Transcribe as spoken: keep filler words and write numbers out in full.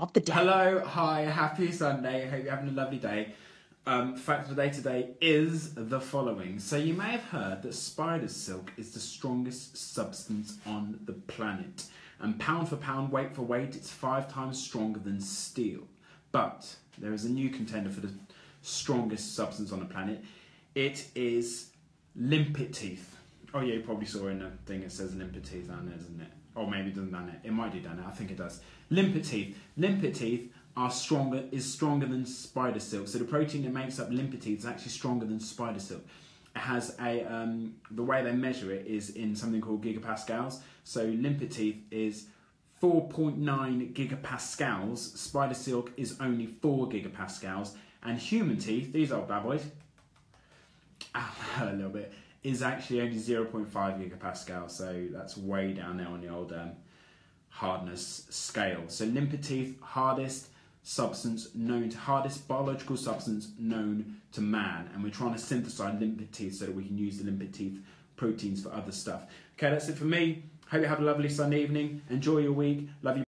of the day. Hello, hi, happy Sunday. Hope you're having a lovely day. Um, fact of the day today is the following. So you may have heard that spider silk is the strongest substance on the planet. And pound for pound, weight for weight, it's five times stronger than steel. But there is a new contender for the strongest substance on the planet. It is limpet teeth. Oh yeah, you probably saw in the thing it says limpet teeth down there, doesn't it? Or maybe it doesn't down there. It might do down there, I think it does. Limpet teeth. Limpet teeth are stronger, is stronger than spider silk. So the protein that makes up limpet teeth is actually stronger than spider silk. It has a, um, the way they measure it is in something called gigapascals. So limpet teeth is four point nine gigapascals, spider silk is only four gigapascals, and human teeth, these old bad boys, a little bit, is actually only zero point five gigapascal, so that's way down there on the old um, hardness scale. So limpet teeth, hardest substance known to, hardest biological substance known to man, and we're trying to synthesize limpet teeth so that we can use the limpet teeth proteins for other stuff. Okay, that's it for me. Hope you have a lovely Sunday evening. Enjoy your week. Love you.